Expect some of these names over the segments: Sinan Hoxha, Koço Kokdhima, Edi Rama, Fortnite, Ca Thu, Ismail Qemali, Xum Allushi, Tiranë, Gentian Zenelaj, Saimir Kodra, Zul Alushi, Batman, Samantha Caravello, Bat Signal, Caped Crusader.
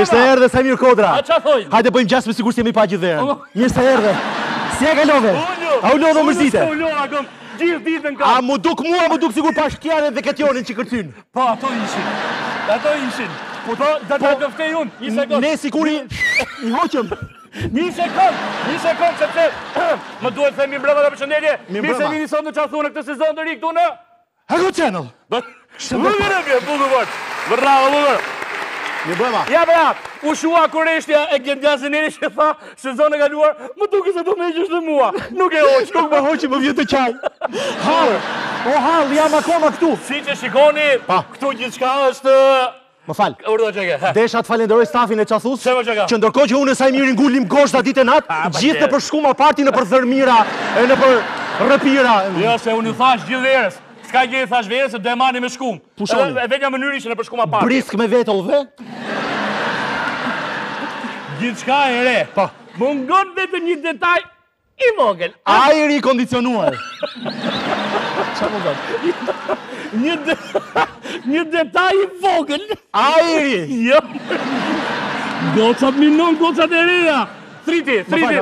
Mirë se erdhe Saimir Kodra. A çfarë thojnë? Hajde bëjmë gjastë me sigurt se jemi pa gjithë dhënë. Mirë se erdhe. Si e kalove? A u lodhë mërzite? U lodha gom gjithë ditën ka. A mu duk mua, mu duk sigurt pashkjarën dhe Ketjonin që kërcyn. Po, ato ishin. Ato ishin. Po do ta dëftoj unë. Një sekond. Ne siguri i hoqëm. Një sekond sepse më duhet të themi mbrëmja për shëndetje. Mirë se vini sot në çafunë këtë sezon të ri këtu në Hero Channel. Shumë bukur. Bravo, bukur. Një brema. Ja brap, u shua koreshtja e Gentian Zenelaj që tha sezon e kaluar, më duke se do me gjysh dhe mua. Nuk e hoqë. Nuk me hoqë, më vjetë të qaj. Halë, o halë, jam akoma këtu. Si që shikoni, këtu gjithçka është... Më falë. Urdo që ke. Desha të falenderoj stafin e qathus, që ndërkohë që unë e Saimirin ngullim gosht atë ditë e natë, gjithë në për shkuma parti, në për thërmira, në për rëpira. Jo, se unë ju thash gjithë verës. Ska gjë thash vere se do e mani me shkum. Pushoni. E vetja mënyrë ishte në përshkuma parë. Brisk me vetullve. Gjithçka e re. Po. Mungon vetëm një detaj i vogël. Ajri i kondicionuar. Çfarë mungon? Një detaj i vogël. Ajri. Jo. Gocat minon, gocat e reja. Triti.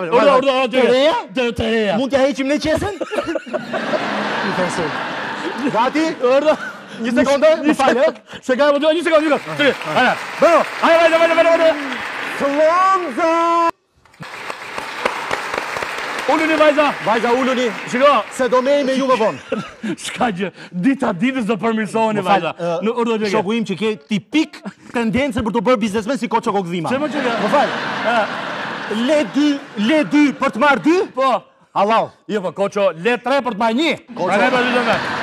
Ordo. Të reja? Të reja. Mund t'ja heqim ne qesen? Në pensu. Gati, ordo, një sekonde, më falë, se ka më duha, një sekonde, të rrë, hajna, bërë, hajna, Slonza! Ulluni, vajza, ulluni, shiko, se do meri me ju më vonë. Shka gjë, dita ditës do përmirësohoni, vajza. Në ordo që ke. Shoku im që ke tipik tendencën për të bërë biznesmen si Koço Kokdhima. Që më që ke? Më falë, le dy për të marrë dy? Po. Allahu. Jo, po, Koço, le tre për të maj një.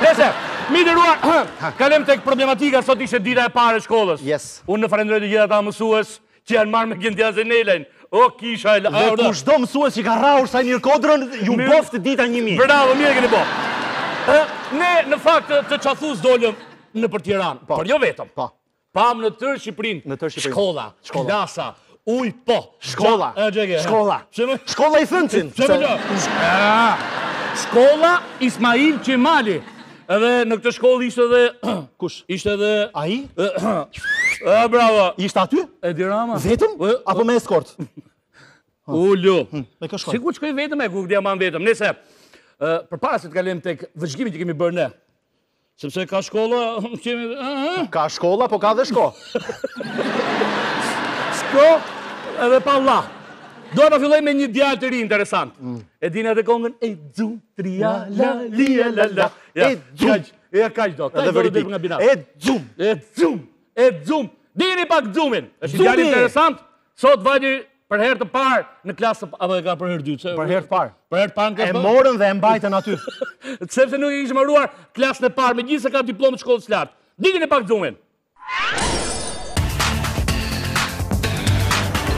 Lese, mi të ruar, kalem tek problematika, sot ishe dita e pare shkollës. Yes. Unë në falenderoj të gjitha ta mësues që janë marrë me Gentian Zenelajin. O, kisha e la... Dhe ku shdo mësues që ka raur Saimir Kodrën, ju boftë dita 1000. Bravo, mire këni boftë. Ne, në fakt, të qathus dollëm në për Tiranë. Për jo vetëm. Pa. Pam në tërë Shqipërinë. Shkolla, klasa. Uj, po, shkolla i Thëncin. Shkolla Ismail Qemali. Edhe në këtë shkollë ishte dhe... Kush? Ishte dhe... Aji? Bravo. Ishte aty? Edi Rama. Vetëm? Apo me eskort? Ullu. Me kë shkollë? Sikur shkoj vetëm e ku këdia man vetëm. Nese, për para se të kalem të vëzhgimit që kemi bërë ne. Sepse ka shkolla... Ka shkolla, po ka dhe shko. Shko... edhe pa la. Dojë pa filloj me një djarë të ri interesant. E dine atë kongën, e dzu, tria, la, lia, la, la. E dzu. E kaq do. E dzu. E dzu. Dini pak dzumin. Është djarë interesant. Sot vajti për herë të parë në klasë, apo e ka për herë dytë. Për herë të parë. E morën dhe e mbajtën aty. Sepse nuk e kishë marruar klasën e parë, me gjithë se ka diplomë të shkollës lartë. Dini pak dzumin.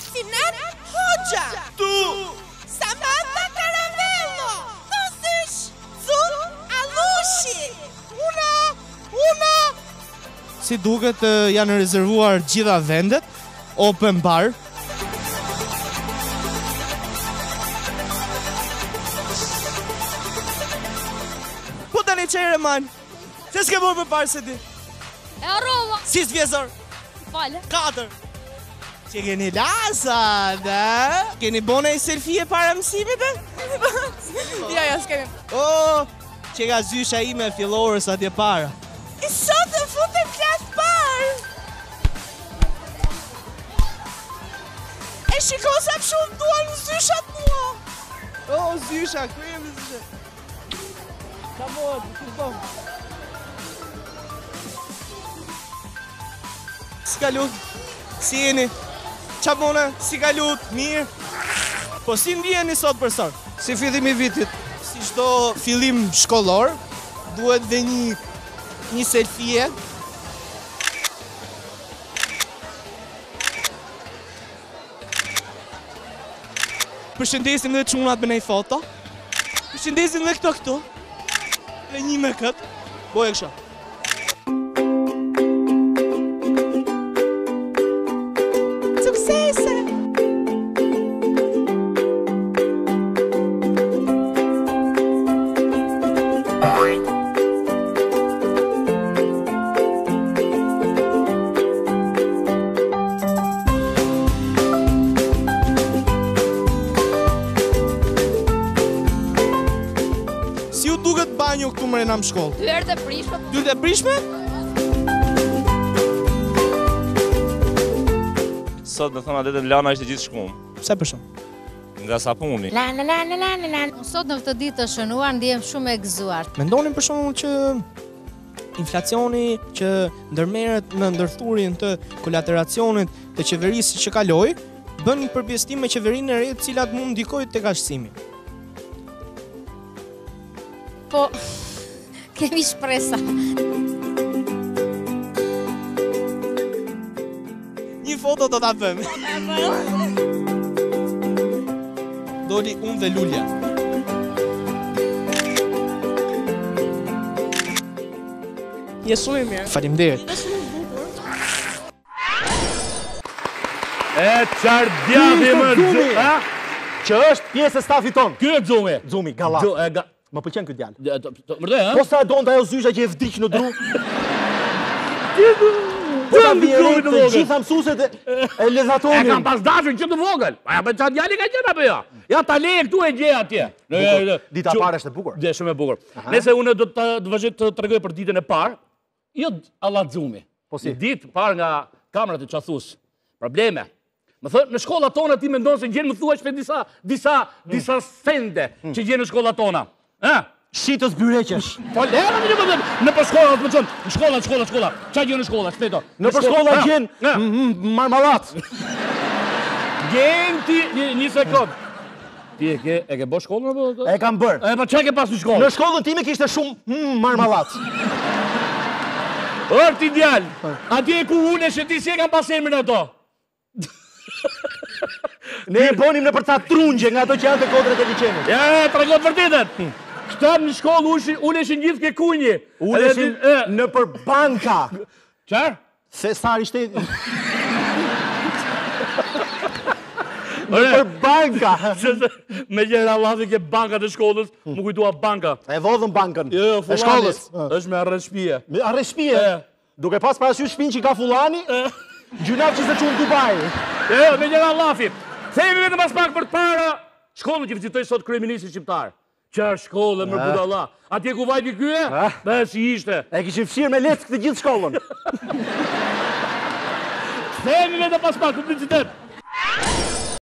Sinan Hoxha. Tu Samantha Caravello. Nësish Zul Alushi. Una. Si duket janë rezervuar gjitha vendet. Open bar. Po tani qere man. Se s'ke burë për parë se ti? E arrova. Si s'vjezor? Fale. 4. Që keni lasa, da? Keni bona i selfie para mësimit, da? Ja, s'keni. O, që ka zysha ime fillorës atje para. I sot e fute plasë parë. E shiko sa për shumë duan në zyshat mua. O, zysha, kërë e më zyshat. Ka mojë, kërë dohë. Si ka lutë, si jeni. Qa mona, si ka lutë, mirë. Po si ndjeni sot për sërë? Si fillim i vitit. Si shdo fillim shkollor, duhet dhe një selfie. Përshëndesim dhe qunat me nej foto. Përshëndesim dhe këto. Lenime cât, boi așa. Në shkollë. Dyert e prishme? Dyert e prishme? Sot me thënë adetet Lana ishte gjithë shkumë. Pse për shumë? Nga sapuni. Lana, lana, lana, lana. Sot në këtë ditë të shënuar, ndihem shumë e gëzuar. Mendonim për shumë që inflacioni që ndërmeret në ndërthurin të kolateracionit të qeverisë që kaloi, bën një përbjestim me qeverinë e re të cilat mund ndikojë tek arsimi. Po... Kemi shpresa. Një foto do ta bëjmë. Doli unë dhe Lulja. Je shumë mirë. Faleminderit. E çfarë djavi më ha? Që është pjesë e stafit ton. Ky është Xumi. Xumi, galla. Më pëlqen këtë djalë. Mërdoj, ha? Po sa e donte ajo zyshja që e vdiq në dru. Po ta vjerit të gjitha mësuset e lezatonin. E kam pas dashur që të vogël. Aja për qatë djali ka qenë apo jo? Ja ta leje këtu e gjeja atje. Dita parë është e bukur. Dhe shumë e bukur. Nëse une do të vazhdoj të tregoj për ditën e parë, jo alla Xumi. Ditë parë nga kamerat e çathus. Probleme. Më thënë, në shkolla tona ti mendon se gjenë më thuaj shpe disa sende që gjenë në shkolla tona. Shitës byreqesh. Në përshkolla të më qënë, në shkolla, shkolla, qa gjë në shkolla, shpeto. Në përshkolla gjenë marmalat. Gjenë ti një sekund. Ti e ke bo shkollën? E kam bërë. E pa qa ke pas në shkollën? Në shkollën time kishte shumë marmalat. Ört i djallë, ati e ku une shë ti si e kam pas emrin ato. Ne e bonim në përta trungje nga ato që janë të kodrët e liçenit. Ja, tregot vërtetet. Këtam në shkollë uneshin gjithë ke kunje. Uneshin në për banka. Qar? Se sari shtetit. Në për banka. Me gjera lafi ke banka të shkollës, më kujtua banka. E vodhën bankën. E shkollës. Êshtë me arre shpije. Me arre shpije? Duke pas parasysh shpin që ka fulani, gjunaf që se qunë Dubai. E, me gjera lafi. Thejme vetë mas pak për para shkollën që vizitoj sot kryeministri shqiptarë. Qarë shkollë, mërë budala. A tje ku vajti kye? Dhe si ishte. E kishin fshirë me letë këtë gjithë shkollën. Themi me të pas pak publicitet.